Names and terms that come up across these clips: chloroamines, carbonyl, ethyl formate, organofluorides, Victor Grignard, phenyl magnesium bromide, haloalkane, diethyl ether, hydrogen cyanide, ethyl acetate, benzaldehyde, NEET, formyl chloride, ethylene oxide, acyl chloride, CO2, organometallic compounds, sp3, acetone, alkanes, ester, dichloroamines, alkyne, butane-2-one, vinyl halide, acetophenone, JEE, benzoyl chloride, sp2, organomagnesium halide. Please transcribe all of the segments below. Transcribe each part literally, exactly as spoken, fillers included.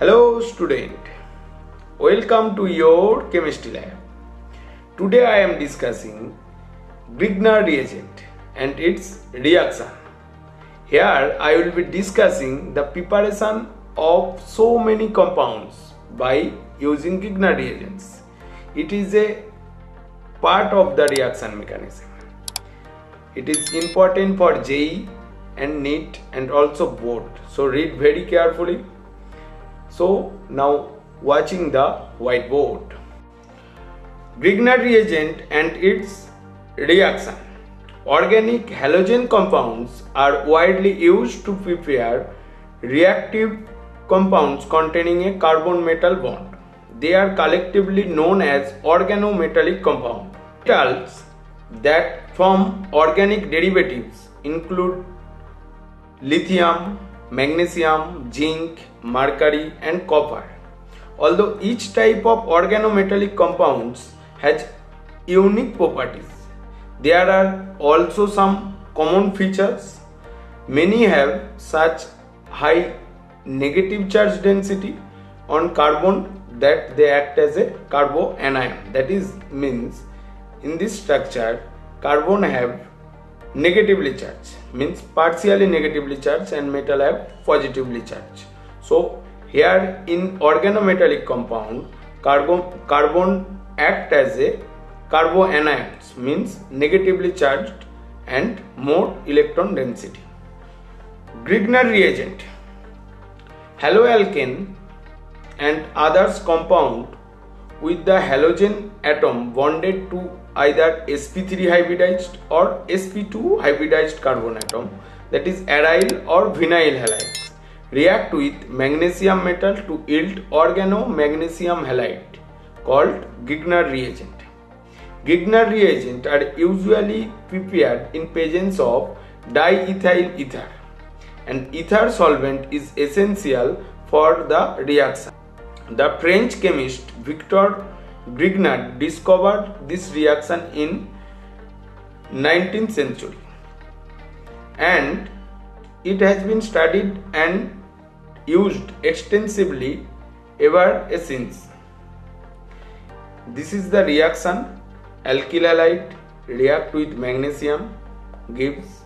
Hello student, welcome to your chemistry lab. Today I am discussing Grignard reagent and its reaction. Here I will be discussing the preparation of so many compounds by using Grignard reagents. It is a part of the reaction mechanism. It is important for J E E and NEET and also board. So read very carefully. So now watching the whiteboard. Grignard reagent and its reaction. Organic halogen compounds are widely used to prepare reactive compounds containing a carbon metal bond. They are collectively known as organometallic compounds. Metals that form organic derivatives include lithium, magnesium, zinc, mercury and copper. Although each type of organometallic compounds has unique properties, there are also some common features. Many have such high negative charge density on carbon that they act as a carbonion. That is means in this structure carbon have negatively charged, means partially negatively charged, and metal have positively charged. So here in organometallic compound, carbon, carbon act as a carboanions, means negatively charged and more electron density. Grignard reagent. Haloalkane and others compound with the halogen atom bonded to either S P three hybridized or S P two hybridized carbon atom, that is aryl or vinyl halide, react with magnesium metal to yield organomagnesium halide called Grignard reagent. Grignard reagent are usually prepared in presence of diethyl ether, and ether solvent is essential for the reaction. The French chemist Victor Grignard discovered this reaction in nineteenth century, and it has been studied and used extensively ever since. This is the reaction. Alkyl halide react with magnesium, gives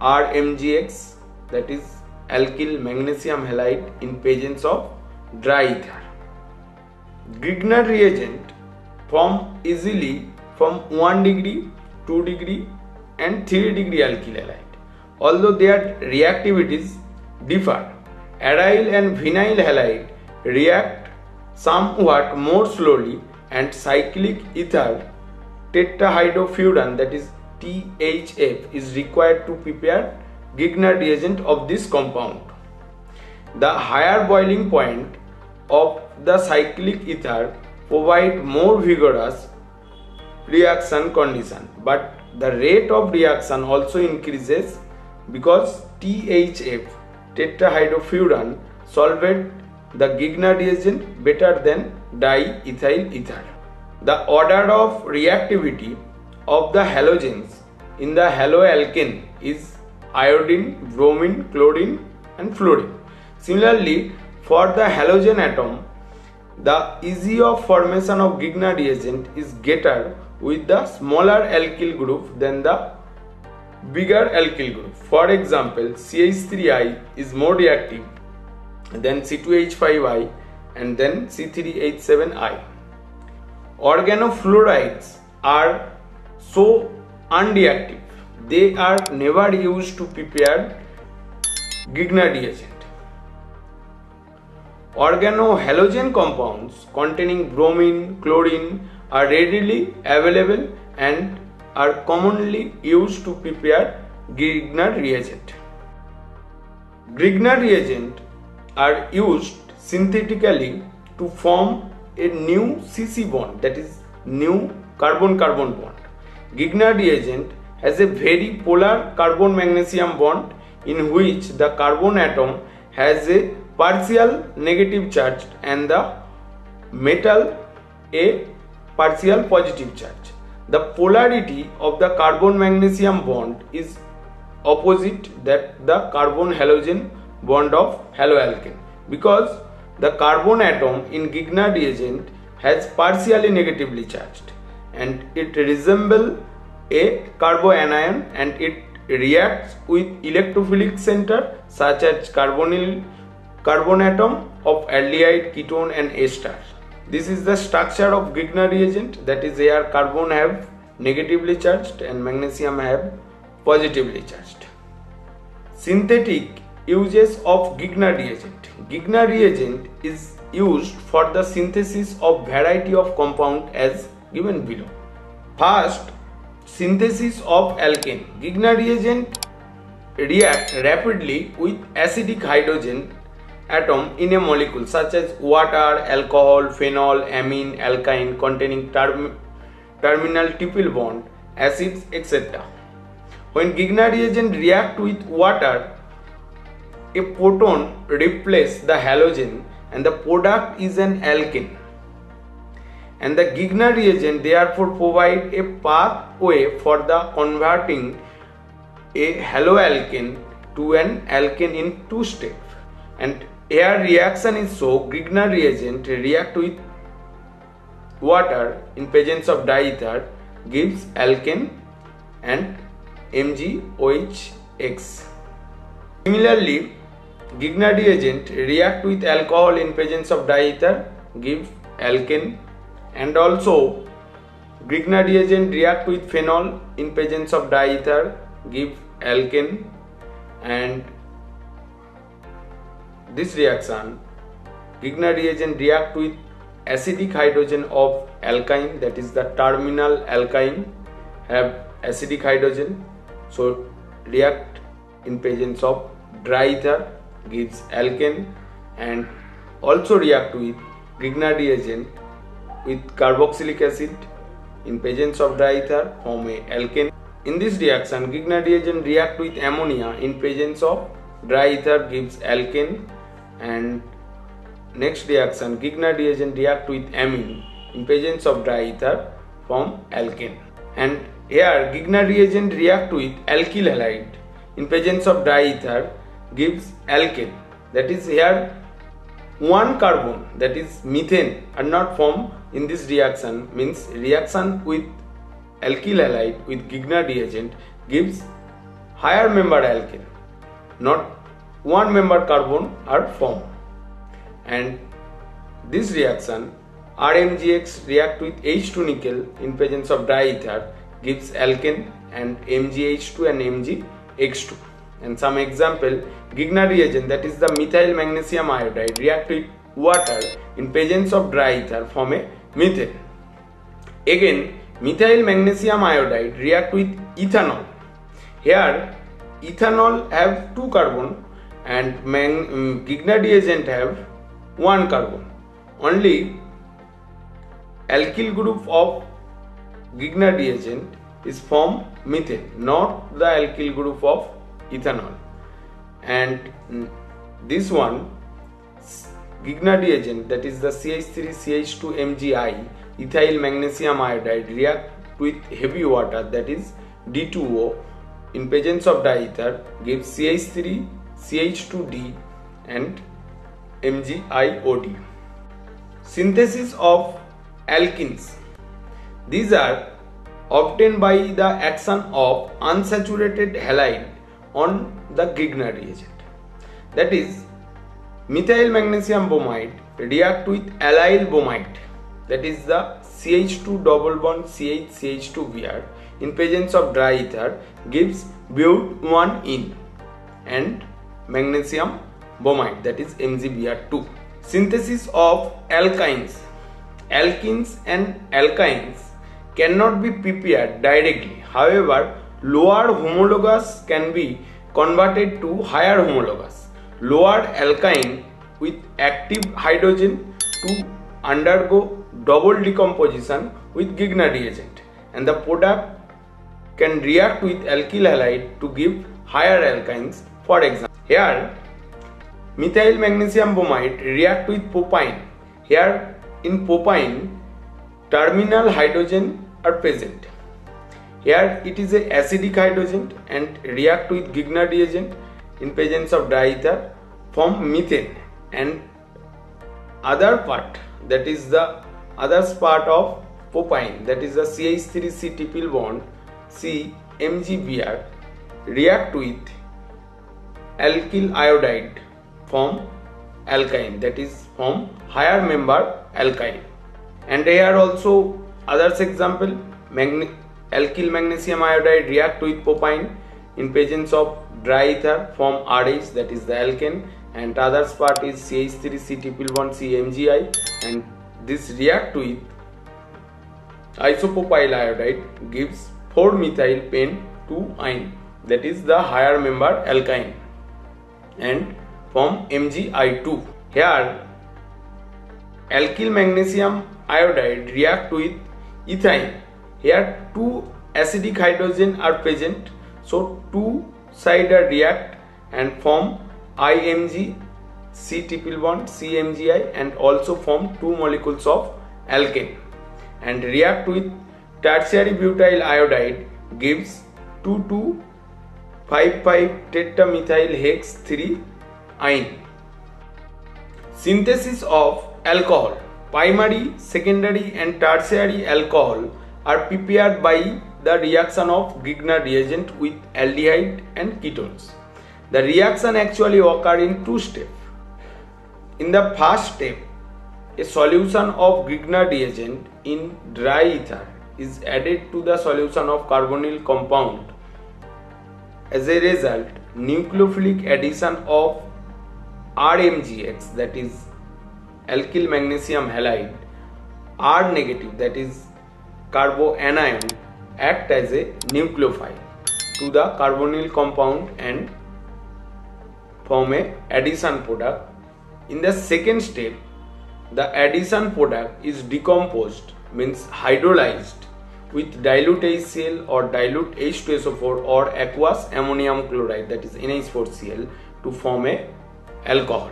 R M G X, that is alkyl magnesium halide in presence of dry ether. Grignard reagent form easily from one degree, two degree and three degree alkyl halide. Although their reactivities differ, aryl and vinyl halide react somewhat more slowly, and cyclic ether tetrahydrofuran, that is T H F, is required to prepare Grignard reagent of this compound. The higher boiling point of the cyclic ether provides more vigorous reaction condition, but the rate of reaction also increases because T H F tetrahydrofuran solved the Grignard reagent better than diethyl ether. The order of reactivity of the halogens in the haloalkane is iodine, bromine, chlorine and fluorine. Similarly, for the halogen atom, the ease of formation of Grignard reagent is greater with the smaller alkyl group than the bigger alkyl group. For example, C H three I is more reactive than C two H five I and then C three H seven I. Organofluorides are so unreactive, they are never used to prepare Grignard reagent. Organohalogen compounds containing bromine, chlorine are readily available and are commonly used to prepare Grignard reagent. Grignard reagent are used synthetically to form a new C C bond, that is new carbon-carbon bond. Grignard reagent has a very polar carbon-magnesium bond in which the carbon atom has a partial negative charge and the metal a partial positive charge. The polarity of the carbon magnesium bond is opposite that the carbon halogen bond of haloalkane, because the carbon atom in Grignard reagent has partially negatively charged and it resembles a carboanion, and it reacts with electrophilic center such as carbonyl, carbon atom of aldehyde, ketone and ester. This is the structure of Grignard reagent, that is here carbon have negatively charged and magnesium have positively charged. Synthetic uses of Grignard reagent. Grignard reagent is used for the synthesis of variety of compound as given below. First, synthesis of alkane. Grignard reagent react rapidly with acidic hydrogen atom in a molecule such as water, alcohol, phenol, amine, alkyne containing term terminal triple bond, acids, et cetera. When Grignard reagent react with water, a proton replaces the halogen and the product is an alkene. And the Grignard reagent therefore provide a pathway for the converting a haloalkane to an alkene in two steps. And here reaction is so Grignard reagent react with water in presence of diethyl gives alkane and R M G O X. Similarly, Grignard reagent react with alcohol in presence of diethyl gives alkane. And also, Grignard reagent react with phenol in presence of diether give alkene, and this reaction Grignard reagent react with acidic hydrogen of alkyne, that is the terminal alkyne have acidic hydrogen, so react in presence of diether gives alkene, and also react with Grignard reagent with carboxylic acid in presence of diether form a alkene. In this reaction, Grignard reagent react with ammonia in presence of diether gives alkene, and next reaction Grignard reagent react with amine in presence of diether form alkene. And here Grignard reagent react with alkyl halide in presence of diether gives alkene. That is here one carbon, that is methane, are not formed in this reaction, means reaction with alkyl halide with Grignard reagent gives higher member alkene, not one member carbon are formed. And this reaction R M G X react with H two nickel in presence of diether gives alkene and M G H two and M G X two. And some example, Grignard reagent, that is the methyl magnesium iodide react with water in presence of diether form a methane. Again, methyl magnesium iodide react with ethanol. Here ethanol have two carbon and um, Grignard reagent have one carbon. Only alkyl group of Grignard reagent is formed methane, not the alkyl group of ethanol. And this one Grignard reagent, that is the C H three C H two M G I ethyl magnesium iodide react with heavy water, that is D two O in presence of diether gives C H three C H two D and M G I O D. Synthesis of alkenes. These are obtained by the action of unsaturated halide on the Grignard reagent. That is methyl magnesium bromide react with aryl bromide, that is the C H two double bond C H C H two B R in presence of diether gives butyl one ene and magnesium bromide, that is M G B R two. Synthesis of alkynes. Alkenes and alkynes cannot be prepared directly, however lower homologous can be converted to higher homologous. Lower alkyne with active hydrogen to undergo double decomposition with Grignard reagent, and the product can react with alkyl halide to give higher alkynes. For example, here methyl magnesium bromide react with propyne. Here in propyne terminal hydrogen are present. Here it is a acidic hydrogen and react with Grignard reagent in presence of diether form methane and other part, that is the other part of propyne, that is the C H three C triple bond C M G B R, react with alkyl iodide from alkyne, that is from higher member alkyne. And here are also others example, magne alkyl magnesium iodide react with propyne in presence of dry ether from R H, that is the alkane, and others part is C H three C triple bond C M G I, and this react with isopropyl iodide gives four methyl pen two ine, that is the higher member alkyne, and from M G I two. Here alkyl magnesium iodide react with ethine. Here two acidic hydrogen are present, so two sides react and form I M G C triple bond C M G I, and also form two molecules of alkane, and react with tertiary butyl iodide gives two two five five tetramethyl hex three ine. Synthesis of alcohol. Primary, secondary and tertiary alcohol are prepared by the reaction of Grignard reagent with aldehyde and ketones. The reaction actually occurs in two steps. In the first step, a solution of Grignard reagent in dry ether is added to the solution of carbonyl compound. As a result, nucleophilic addition of R M G X, that is alkyl magnesium halide, R negative, that is carbanion, act as a nucleophile to the carbonyl compound and form a addition product. In the second step, the addition product is decomposed, means hydrolyzed with dilute HCl or dilute H two S O four or aqueous ammonium chloride, that is N H four C l, to form a alcohol.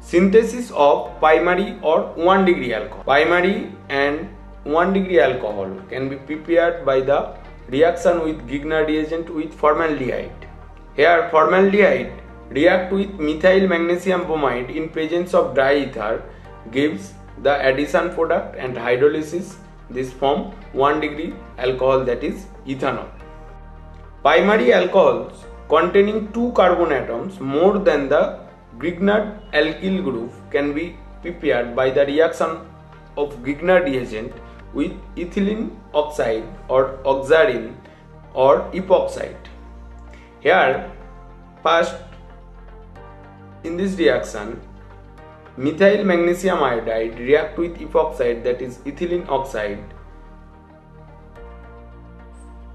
Synthesis of primary or one degree alcohol. Primary and one degree alcohol can be prepared by the reaction with Grignard reagent with formaldehyde. Here formaldehyde react with methyl magnesium bromide in presence of dry ether, gives the addition product and hydrolysis, this form one degree alcohol, that is ethanol. Primary alcohols containing two carbon atoms more than the Grignard alkyl group can be prepared by the reaction of Grignard reagent with ethylene oxide or oxaryl or epoxide. Here first, in this reaction, methyl magnesium iodide react with epoxide, that is ethylene oxide,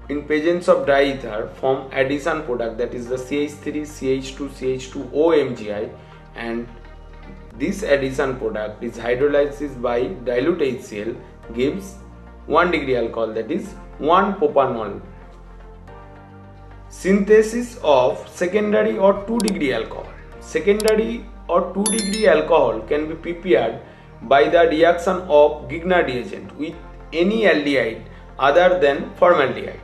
in presence of dry ether form addition product, that is the C H three C H two C H two O M G I, and this addition product is hydrolyzed by dilute HCl, gives one degree alcohol, that is one propanol. Synthesis of secondary or two degree alcohol. Secondary or two degree alcohol can be prepared by the reaction of Grignard reagent with any aldehyde other than formaldehyde.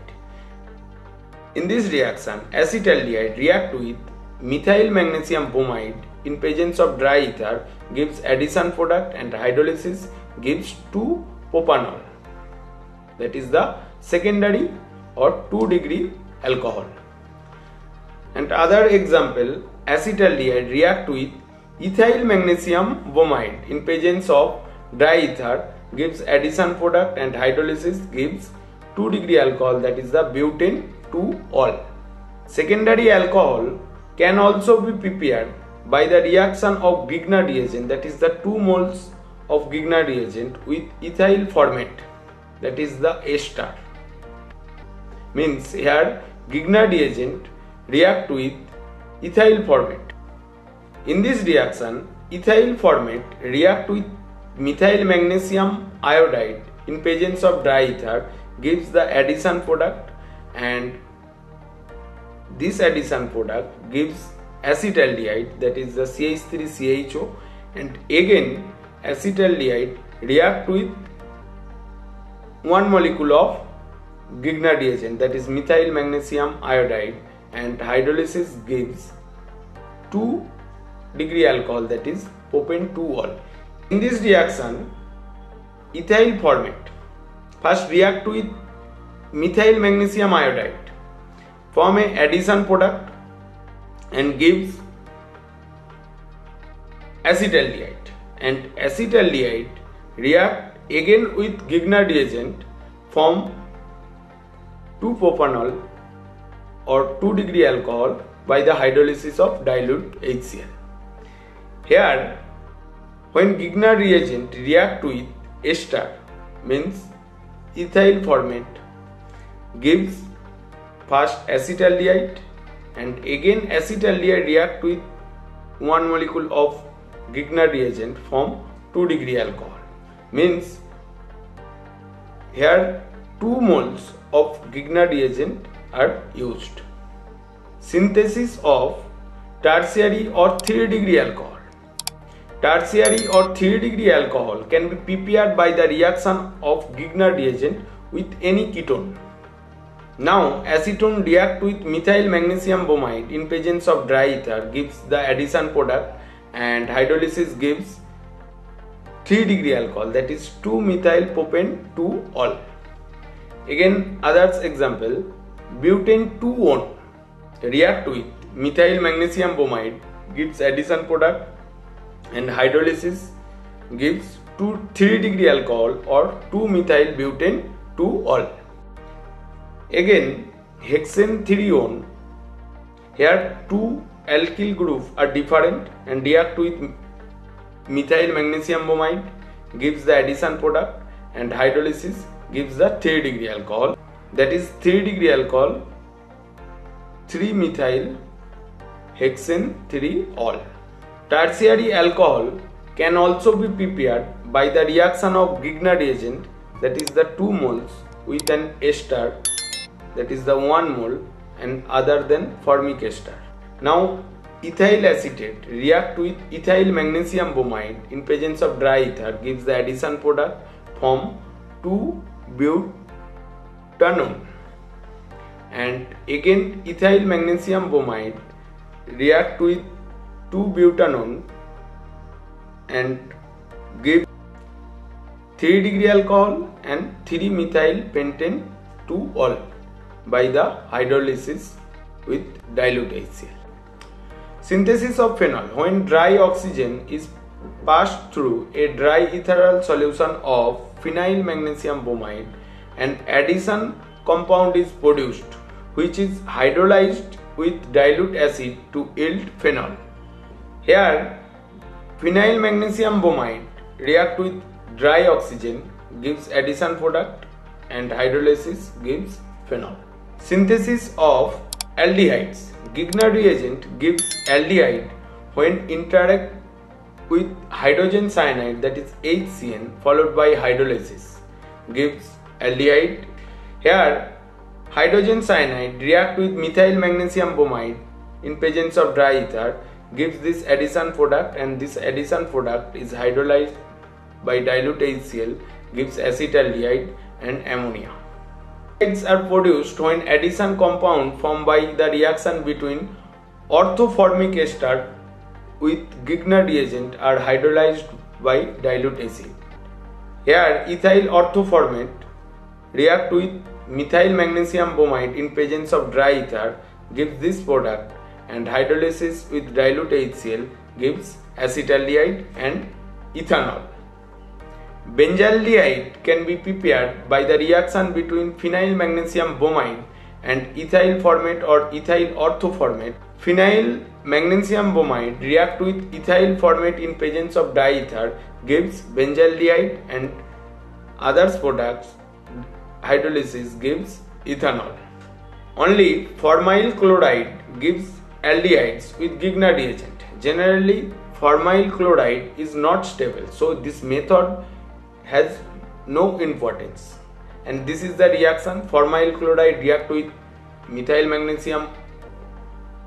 In this reaction, acetaldehyde react with methyl magnesium bromide in presence of dry ether, gives addition product and hydrolysis, gives two propanol. That is the secondary or two degree alcohol. And other example, acetaldehyde react with ethyl magnesium bromide in presence of dry ether, gives addition product and hydrolysis, gives two degree alcohol, that is the butane two ol. Secondary alcohol can also be prepared by the reaction of Grignard reagent, that is the two moles of Grignard reagent with ethyl formate, that is the ester. Means here Grignard reagent react with ethyl formate. In this reaction, ethyl formate react with methyl magnesium iodide in presence of dry ether, gives the addition product, and this addition product gives acetaldehyde, that is the C H three C H O, and again acetaldehyde react with one molecule of Grignard reagent, that is methyl magnesium iodide, and hydrolysis gives two degree alcohol, that is open to all. In this reaction, ethyl formate first react with methyl magnesium iodide, form an addition product and gives acetaldehyde, and acetaldehyde react again with Grignard reagent, form two propanol or two degree alcohol by the hydrolysis of dilute HCl. Here, when Grignard reagent react with ester, means ethyl formate, gives first acetaldehyde, and again acetaldehyde react with one molecule of Grignard reagent, form two degree alcohol. Means here two moles of Grignard reagent are used. Synthesis of tertiary or three degree alcohol. Tertiary or three degree alcohol can be prepared by the reaction of Grignard reagent with any ketone. Now acetone react with methyl magnesium bromide in presence of dry ether, gives the addition product, and hydrolysis gives three degree alcohol, that is two methyl propane two all. Again, others example, butane two one react with methyl magnesium bromide, gives addition product, and hydrolysis gives two three degree alcohol or two methyl butane two all. Again, hexane three one, here two alkyl groups are different and react with methyl magnesium bromide, gives the addition product, and hydrolysis gives the three degree alcohol, that is three degree alcohol three methyl hexane three all. Tertiary alcohol can also be prepared by the reaction of Grignard reagent, that is the two moles with an ester, that is the one mole, and other than formic ester. Now ethyl acetate react with ethyl magnesium bromide in presence of dry ether, gives the addition product, form two butanone, and again ethyl magnesium bromide react with two butanone and give three degree alcohol and three methyl pentane two all by the hydrolysis with dilute HCl. Synthesis of phenol, when dry oxygen is passed through a dry ethereal solution of phenyl magnesium bromide, an addition compound is produced which is hydrolyzed with dilute acid to yield phenol. Here phenyl magnesium bromide react with dry oxygen, gives addition product, and hydrolysis gives phenol. Synthesis of aldehydes, Grignard reagent gives aldehyde when interact with hydrogen cyanide, that is HCN, followed by hydrolysis gives aldehyde. Here hydrogen cyanide react with methyl magnesium bromide in presence of dry ether, gives this addition product, and this addition product is hydrolyzed by dilute HCl, gives acetaldehyde and ammonia. Aldehydes are produced when addition compound formed by the reaction between orthoformic ester with Grignard reagent are hydrolyzed by dilute acid. Here ethyl orthoformate react with methyl magnesium bromide in presence of dry ether, gives this product, and hydrolysis with dilute HCl gives acetaldehyde and ethanol. Benzaldehyde can be prepared by the reaction between phenyl magnesium bromide and ethyl formate or ethyl orthoformate. Phenyl magnesium bromide react with ethyl formate in presence of diethyl, gives benzaldehyde and others products, hydrolysis gives ethanol. Only formyl chloride gives aldehydes with Grignard reagent. Generally formyl chloride is not stable, so this method has no importance. And this is the reaction, formyl chloride react with methyl magnesium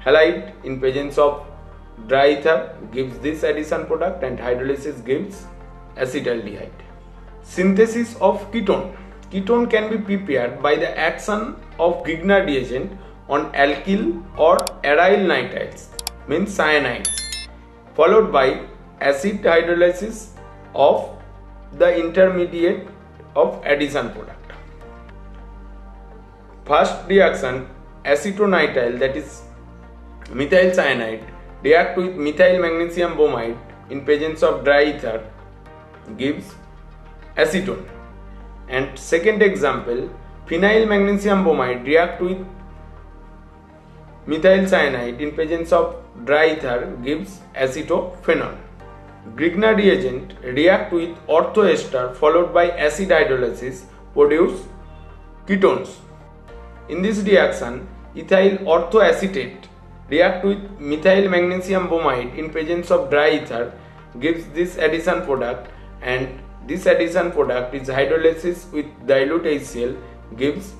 halide in presence of dry ether, gives this addition product, and hydrolysis gives acetaldehyde. Synthesis of ketone. Ketone can be prepared by the action of Grignard reagent on alkyl or aryl nitrites, means cyanides, followed by acid hydrolysis of the intermediate of addition product. First reaction, acetonitrile, that is methyl cyanide, react with methyl magnesium bromide in presence of dry ether, gives acetone. And second example, phenyl magnesium bromide react with methyl cyanide in presence of dry ether, gives acetophenone. Grignard reagent react with orthoester followed by acid hydrolysis, produce ketones. In this reaction, ethyl orthoacetate react with methyl magnesium bromide in presence of dry ether, gives this addition product, and this addition product is hydrolysis with dilute HCl, gives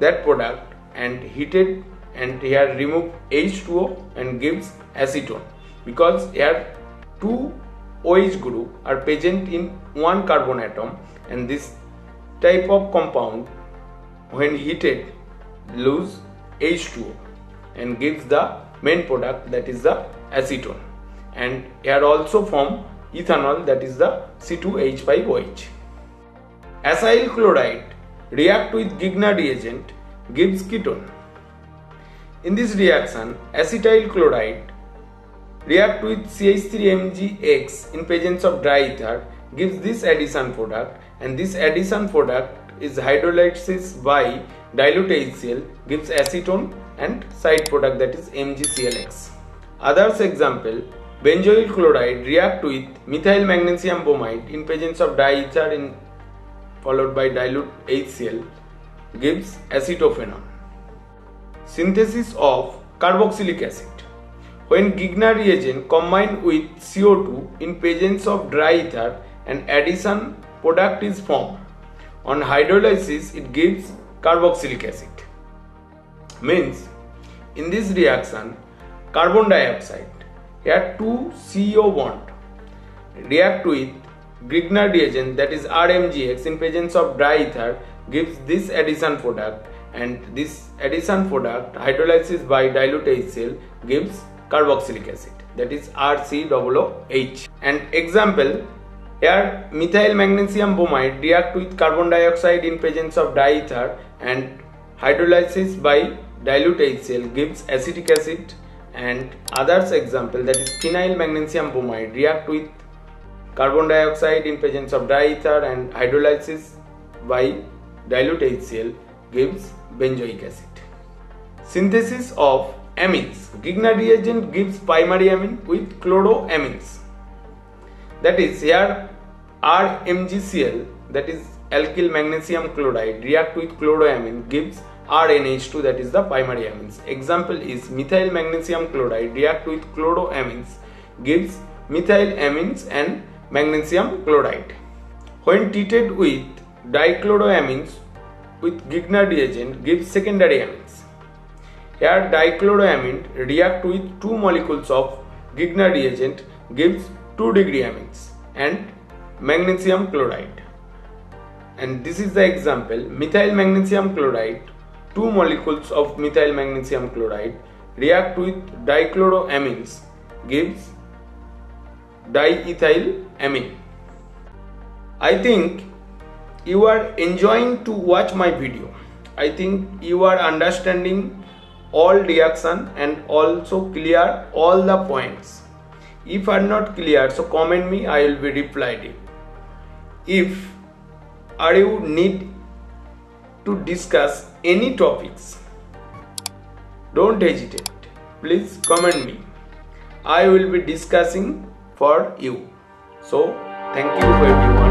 that product and heated, and here remove H two O and gives acetone, because here two OH group are present in one carbon atom, and this type of compound when heated lose H two O and gives the main product, that is the acetone, and here also form ethanol, that is the C two H five O H. Acyl chloride react with Grignard reagent, gives ketone. In this reaction, acetyl chloride react with C H three M G X in presence of dry ether, gives this addition product, and this addition product is hydrolysis by dilute HCl, gives acetone and side product, that is M G C L X. Others example, benzoyl chloride react with methyl magnesium bromide in presence of diethyl in followed by dilute HCl, gives acetophenone. Synthesis of carboxylic acid. When Grignard reagent combined with C O two in presence of dry ether, an addition product is formed. On hydrolysis, it gives carboxylic acid. Means, in this reaction, carbon dioxide, here two C O bond react with Grignard reagent, that is R M G X, in presence of dry ether, gives this addition product, and this addition product hydrolysis by dilute HCl, gives carboxylic acid, that is R C O O H. And example, here methyl magnesium bromide react with carbon dioxide in presence of diethyl and hydrolysis by dilute HCl, gives acetic acid. And others example, that is phenyl magnesium bromide react with carbon dioxide in presence of diethyl and hydrolysis by dilute HCl, gives benzoic acid. Synthesis of amines. Grignard reagent gives primary amine with chloroamines. That is, here R M G C L, that is alkyl magnesium chloride, react with chloroamine, gives R N H two, that is the primary amines. Example is methyl magnesium chloride react with chloroamines, gives methyl amines and magnesium chloride. When treated with dichloroamines with Grignard reagent, gives secondary amines. Here dichloroamine react with two molecules of Grignard reagent, gives two degree amines and magnesium chloride. And this is the example, methyl magnesium chloride, two molecules of methyl magnesium chloride react with dichloroamines, gives diethyl amine. I think you are enjoying to watch my video. I think you are understanding all reaction and also clear all the points. If are not clear, so comment me, I will be replied you. If are you need to discuss any topics, don't hesitate. Please comment me. I will be discussing for you. So thank you everyone.